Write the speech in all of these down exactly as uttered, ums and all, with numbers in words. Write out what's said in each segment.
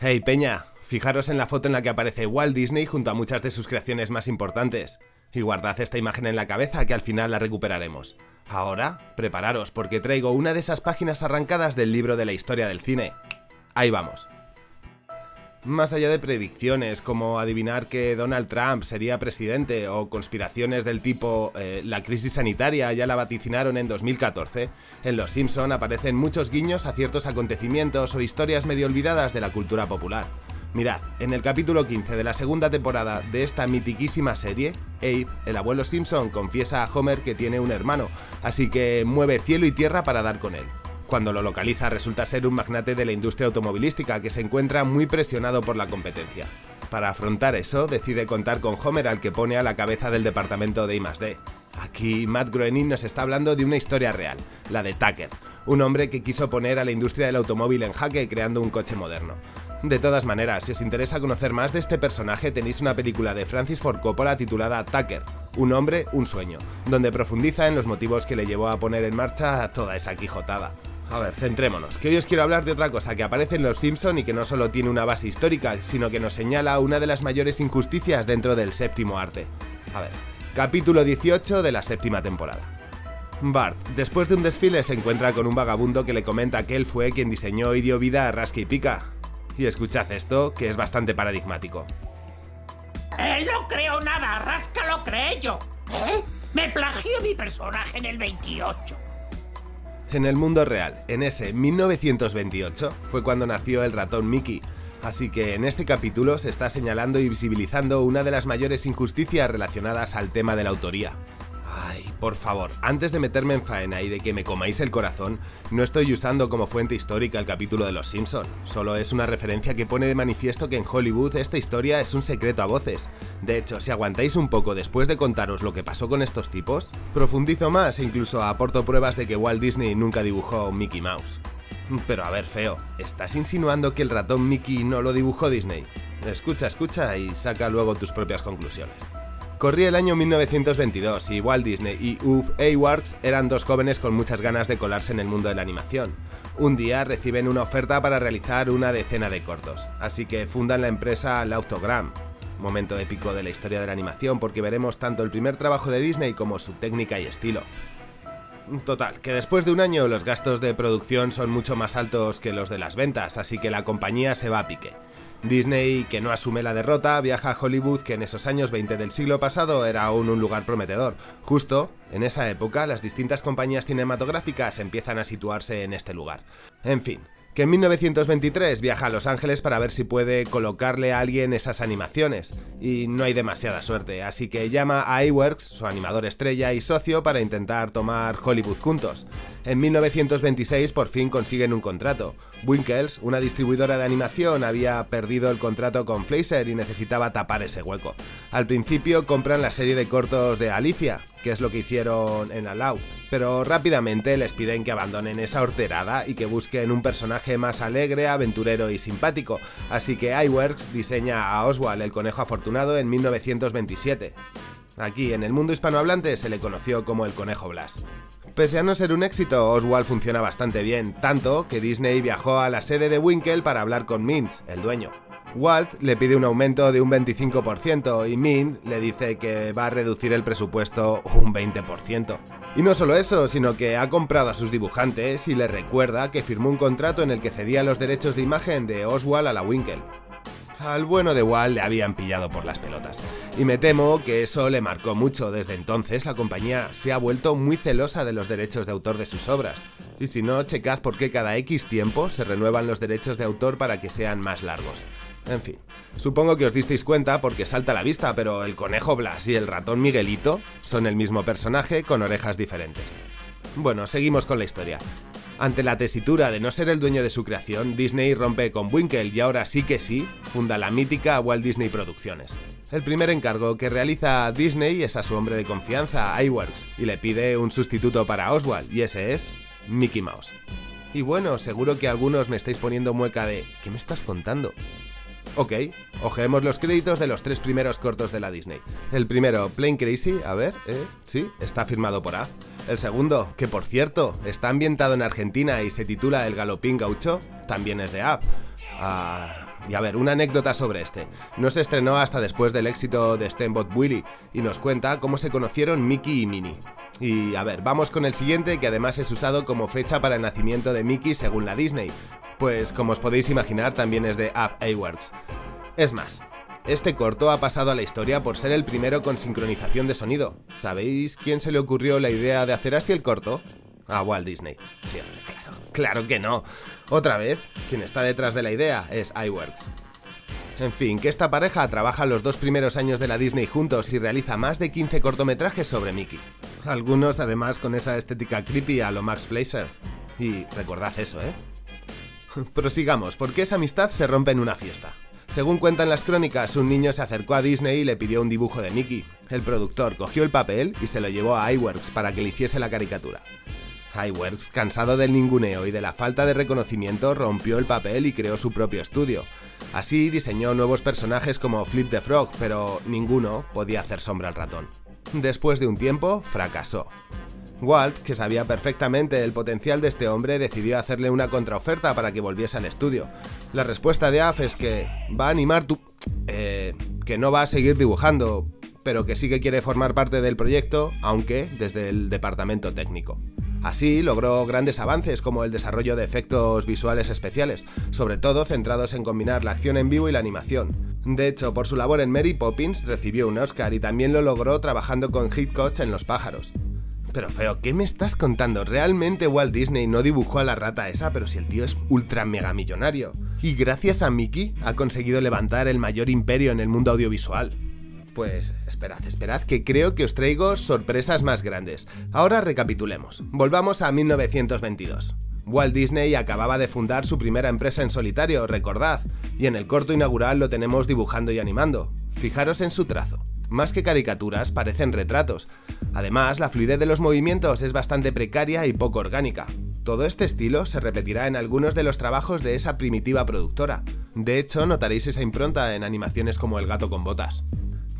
Hey peña, fijaros en la foto en la que aparece Walt Disney junto a muchas de sus creaciones más importantes. Y guardad esta imagen en la cabeza que al final la recuperaremos. Ahora, prepararos porque traigo una de esas páginas arrancadas del libro de la historia del cine. Ahí vamos. Más allá de predicciones como adivinar que Donald Trump sería presidente o conspiraciones del tipo eh, la crisis sanitaria ya la vaticinaron en dos mil catorce, en Los Simpsons aparecen muchos guiños a ciertos acontecimientos o historias medio olvidadas de la cultura popular. Mirad, en el capítulo quince de la segunda temporada de esta mitiquísima serie, Abe, el abuelo Simpson, confiesa a Homer que tiene un hermano, así que mueve cielo y tierra para dar con él. Cuando lo localiza resulta ser un magnate de la industria automovilística que se encuentra muy presionado por la competencia. Para afrontar eso, decide contar con Homer, al que pone a la cabeza del departamento de I más D. Aquí Matt Groening nos está hablando de una historia real, la de Tucker, un hombre que quiso poner a la industria del automóvil en jaque creando un coche moderno. De todas maneras, si os interesa conocer más de este personaje, tenéis una película de Francis Ford Coppola titulada Tucker, un hombre, un sueño, donde profundiza en los motivos que le llevó a poner en marcha toda esa quijotada. A ver, centrémonos, que hoy os quiero hablar de otra cosa que aparece en Los Simpson y que no solo tiene una base histórica, sino que nos señala una de las mayores injusticias dentro del séptimo arte. A ver, capítulo dieciocho de la séptima temporada. Bart, después de un desfile, se encuentra con un vagabundo que le comenta que él fue quien diseñó y dio vida a Rasca y Pica. Y escuchad esto, que es bastante paradigmático. Eh, no creo nada, Rasca lo creé yo. ¿Eh? Me plagió mi personaje en el veintiocho. En el mundo real, en ese mil novecientos veintiocho, fue cuando nació el ratón Mickey. Así que en este capítulo se está señalando y visibilizando una de las mayores injusticias relacionadas al tema de la autoría. Ay, por favor, antes de meterme en faena y de que me comáis el corazón, no estoy usando como fuente histórica el capítulo de Los Simpson. Solo es una referencia que pone de manifiesto que en Hollywood esta historia es un secreto a voces. De hecho, si aguantáis un poco después de contaros lo que pasó con estos tipos, profundizo más e incluso aporto pruebas de que Walt Disney nunca dibujó a Mickey Mouse. Pero a ver, feo, ¿estás insinuando que el ratón Mickey no lo dibujó Disney? Escucha, escucha y saca luego tus propias conclusiones. Corría el año mil novecientos veintidós y Walt Disney y Ub Iwerks eran dos jóvenes con muchas ganas de colarse en el mundo de la animación. Un día reciben una oferta para realizar una decena de cortos, así que fundan la empresa Laugh-O-Gram. Momento épico de la historia de la animación porque veremos tanto el primer trabajo de Disney como su técnica y estilo. Total, que después de un año los gastos de producción son mucho más altos que los de las ventas, así que la compañía se va a pique. Disney, que no asume la derrota, viaja a Hollywood, que en esos años veinte del siglo pasado era aún un lugar prometedor. Justo en esa época, las distintas compañías cinematográficas empiezan a situarse en este lugar. En fin, que en mil novecientos veintitrés viaja a Los Ángeles para ver si puede colocarle a alguien esas animaciones. Y no hay demasiada suerte, así que llama a Iwerks, su animador estrella y socio, para intentar tomar Hollywood juntos. En mil novecientos veintiséis por fin consiguen un contrato. Winkler's, una distribuidora de animación, había perdido el contrato con Fleischer y necesitaba tapar ese hueco. Al principio compran la serie de cortos de Alicia, que es lo que hicieron en Aloud, pero rápidamente les piden que abandonen esa horterada y que busquen un personaje más alegre, aventurero y simpático, así que Iwerks diseña a Oswald el conejo afortunado en mil novecientos veintisiete. Aquí, en el mundo hispanohablante, se le conoció como el Conejo Blas. Pese a no ser un éxito, Oswald funciona bastante bien, tanto que Disney viajó a la sede de Winkle para hablar con Mintz, el dueño. Walt le pide un aumento de un veinticinco por ciento y Mintz le dice que va a reducir el presupuesto un veinte por ciento. Y no solo eso, sino que ha comprado a sus dibujantes y le recuerda que firmó un contrato en el que cedía los derechos de imagen de Oswald a la Winkle. Al bueno de Walt le habían pillado por las pelotas, y me temo que eso le marcó mucho. Desde entonces la compañía se ha vuelto muy celosa de los derechos de autor de sus obras, y si no, checad por qué cada X tiempo se renuevan los derechos de autor para que sean más largos. En fin, supongo que os disteis cuenta porque salta a la vista, pero el Conejo Blas y el ratón Miguelito son el mismo personaje con orejas diferentes. Bueno, seguimos con la historia. Ante la tesitura de no ser el dueño de su creación, Disney rompe con Winkle y ahora sí que sí, funda la mítica Walt Disney Producciones. El primer encargo que realiza Disney es a su hombre de confianza, Iwerks, y le pide un sustituto para Oswald, y ese es Mickey Mouse. Y bueno, seguro que algunos me estáis poniendo mueca de ¿qué me estás contando? Ok, ojeemos los créditos de los tres primeros cortos de la Disney. El primero, Plane Crazy, a ver, eh, sí, está firmado por A B. El segundo, que por cierto, está ambientado en Argentina y se titula El Galopín Gaucho, también es de A B. Ah, y a ver, una anécdota sobre este. No se estrenó hasta después del éxito de Steamboat Willie y nos cuenta cómo se conocieron Mickey y Minnie. Y a ver, vamos con el siguiente, que además es usado como fecha para el nacimiento de Mickey según la Disney. Pues como os podéis imaginar, también es de Ub Iwerks. Es más, este corto ha pasado a la historia por ser el primero con sincronización de sonido. ¿Sabéis quién se le ocurrió la idea de hacer así el corto? A Walt Disney. Sí, hombre, claro, claro que no. Otra vez, quien está detrás de la idea es Iwerks. En fin, que esta pareja trabaja los dos primeros años de la Disney juntos y realiza más de quince cortometrajes sobre Mickey. Algunos además con esa estética creepy a lo Max Fleischer. Y recordad eso, ¿eh? Prosigamos, porque esa amistad se rompe en una fiesta. Según cuentan las crónicas, un niño se acercó a Disney y le pidió un dibujo de Mickey. El productor cogió el papel y se lo llevó a Iwerks para que le hiciese la caricatura. Iwerks, cansado del ninguneo y de la falta de reconocimiento, rompió el papel y creó su propio estudio. Así diseñó nuevos personajes como Flip the Frog, pero ninguno podía hacer sombra al ratón. Después de un tiempo, fracasó. Walt, que sabía perfectamente el potencial de este hombre, decidió hacerle una contraoferta para que volviese al estudio. La respuesta de Af es que va a animar tu... Eh, que no va a seguir dibujando, pero que sí que quiere formar parte del proyecto, aunque desde el departamento técnico. Así logró grandes avances como el desarrollo de efectos visuales especiales, sobre todo centrados en combinar la acción en vivo y la animación. De hecho, por su labor en Mary Poppins recibió un Oscar y también lo logró trabajando con Hitchcock en Los Pájaros. Pero feo, ¿qué me estás contando? Realmente Walt Disney no dibujó a la rata esa, pero si el tío es ultra mega millonario. Y gracias a Mickey ha conseguido levantar el mayor imperio en el mundo audiovisual. Pues esperad, esperad, que creo que os traigo sorpresas más grandes. Ahora recapitulemos. Volvamos a mil novecientos veintidós. Walt Disney acababa de fundar su primera empresa en solitario, recordad, y en el corto inaugural lo tenemos dibujando y animando. Fijaros en su trazo. Más que caricaturas, parecen retratos. Además, la fluidez de los movimientos es bastante precaria y poco orgánica. Todo este estilo se repetirá en algunos de los trabajos de esa primitiva productora. De hecho, notaréis esa impronta en animaciones como El gato con botas.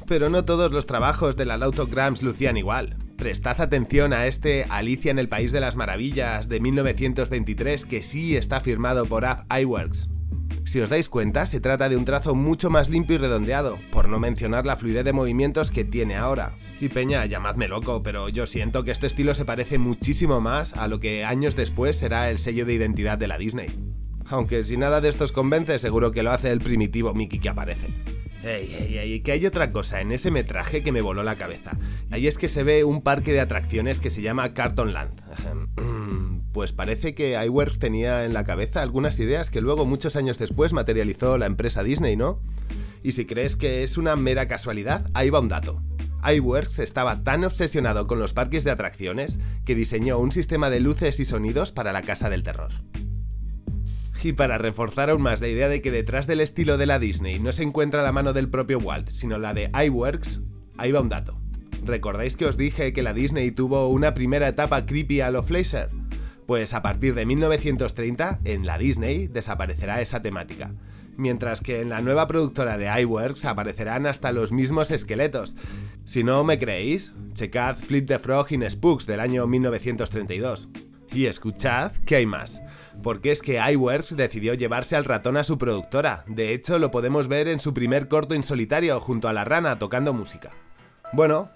Pero no todos los trabajos de la Laugh-O-Gram lucían igual. Prestad atención a este Alicia en el País de las Maravillas de mil novecientos veintitrés, que sí está firmado por Ub Iwerks. Si os dais cuenta, se trata de un trazo mucho más limpio y redondeado, por no mencionar la fluidez de movimientos que tiene ahora. Y peña, llamadme loco, pero yo siento que este estilo se parece muchísimo más a lo que años después será el sello de identidad de la Disney. Aunque si nada de estos convence, seguro que lo hace el primitivo Mickey que aparece. Ey, ey, ey, que hay otra cosa en ese metraje que me voló la cabeza. Ahí es que se ve un parque de atracciones que se llama Cartoon Land. Pues parece que Iwerks tenía en la cabeza algunas ideas que luego, muchos años después, materializó la empresa Disney, ¿no? Y si crees que es una mera casualidad, ahí va un dato. Iwerks estaba tan obsesionado con los parques de atracciones que diseñó un sistema de luces y sonidos para la Casa del Terror. Y para reforzar aún más la idea de que detrás del estilo de la Disney no se encuentra la mano del propio Walt, sino la de Iwerks, ahí va un dato. ¿Recordáis que os dije que la Disney tuvo una primera etapa creepy a lo Fleischer? Pues a partir de mil novecientos treinta, en la Disney desaparecerá esa temática. Mientras que en la nueva productora de Iwerks aparecerán hasta los mismos esqueletos. Si no me creéis, checad Flip the Frog and Spooks del año mil novecientos treinta y dos. Y escuchad que hay más. Porque es que Iwerks decidió llevarse al ratón a su productora. De hecho, lo podemos ver en su primer corto en solitario, junto a la rana, tocando música. Bueno,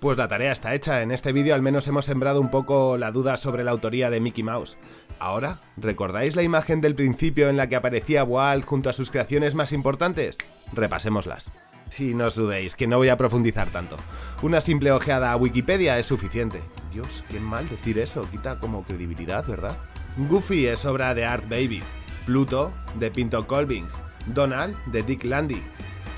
pues la tarea está hecha. En este vídeo al menos hemos sembrado un poco la duda sobre la autoría de Mickey Mouse. Ahora, ¿recordáis la imagen del principio en la que aparecía Walt junto a sus creaciones más importantes? Repasémoslas. Y no os dudéis, que no voy a profundizar tanto. Una simple ojeada a Wikipedia es suficiente. Dios, qué mal decir eso, quita como credibilidad, ¿verdad? Goofy es obra de Art Babbitt, Pluto, de Pinto Colvig, Donald, de Dick Lundy.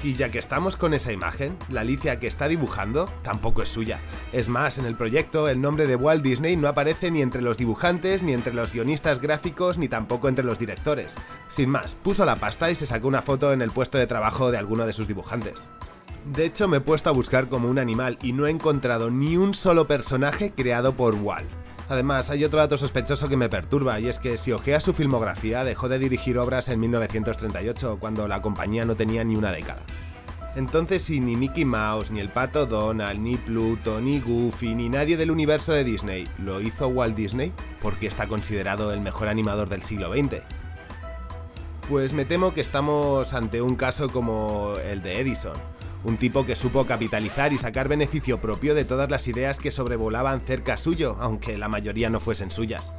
Y ya que estamos con esa imagen, la Alicia que está dibujando tampoco es suya. Es más, en el proyecto el nombre de Walt Disney no aparece ni entre los dibujantes, ni entre los guionistas gráficos, ni tampoco entre los directores. Sin más, puso la pasta y se sacó una foto en el puesto de trabajo de alguno de sus dibujantes. De hecho, me he puesto a buscar como un animal y no he encontrado ni un solo personaje creado por Walt. Además, hay otro dato sospechoso que me perturba, y es que si ojeas su filmografía, dejó de dirigir obras en mil novecientos treinta y ocho, cuando la compañía no tenía ni una década. Entonces, si ni Mickey Mouse, ni el pato Donald, ni Pluto, ni Goofy, ni nadie del universo de Disney lo hizo Walt Disney, ¿por qué está considerado el mejor animador del siglo veinte? Pues me temo que estamos ante un caso como el de Edison, un tipo que supo capitalizar y sacar beneficio propio de todas las ideas que sobrevolaban cerca suyo, aunque la mayoría no fuesen suyas.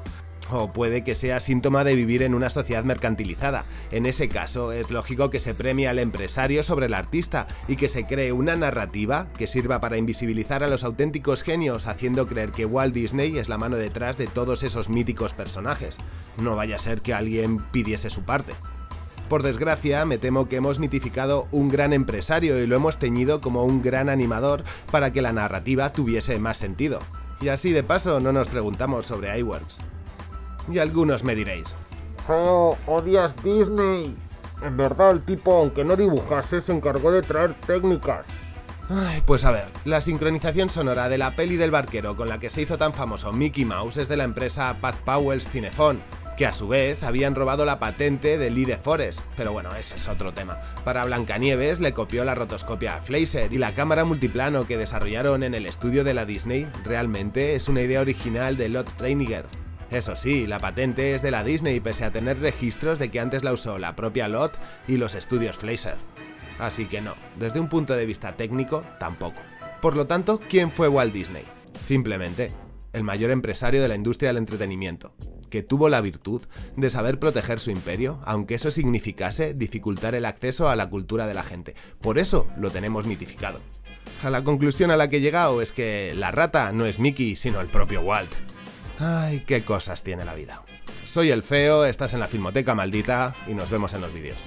O puede que sea síntoma de vivir en una sociedad mercantilizada. En ese caso, es lógico que se premie al empresario sobre el artista y que se cree una narrativa que sirva para invisibilizar a los auténticos genios, haciendo creer que Walt Disney es la mano detrás de todos esos míticos personajes. No vaya a ser que alguien pidiese su parte. Por desgracia, me temo que hemos mitificado un gran empresario y lo hemos teñido como un gran animador para que la narrativa tuviese más sentido. Y así de paso no nos preguntamos sobre Iwerks. Y algunos me diréis: ¡oh, odias Disney! En verdad el tipo, aunque no dibujase, se encargó de traer técnicas. Ay, pues a ver, la sincronización sonora de la peli del barquero con la que se hizo tan famoso Mickey Mouse es de la empresa Pat Powers Cinephone, que a su vez habían robado la patente de Lee de Forest, pero bueno, ese es otro tema. Para Blancanieves le copió la rotoscopia a Fleischer, y la cámara multiplano que desarrollaron en el estudio de la Disney realmente es una idea original de Lott Reiniger. Eso sí, la patente es de la Disney pese a tener registros de que antes la usó la propia Lott y los estudios Fleischer. Así que no, desde un punto de vista técnico, tampoco. Por lo tanto, ¿quién fue Walt Disney? Simplemente, el mayor empresario de la industria del entretenimiento, que tuvo la virtud de saber proteger su imperio, aunque eso significase dificultar el acceso a la cultura de la gente. Por eso lo tenemos mitificado. A la conclusión a la que he llegado es que la rata no es Mickey, sino el propio Walt. Ay, qué cosas tiene la vida. Soy el Feo, estás en la Filmoteca Maldita y nos vemos en los vídeos.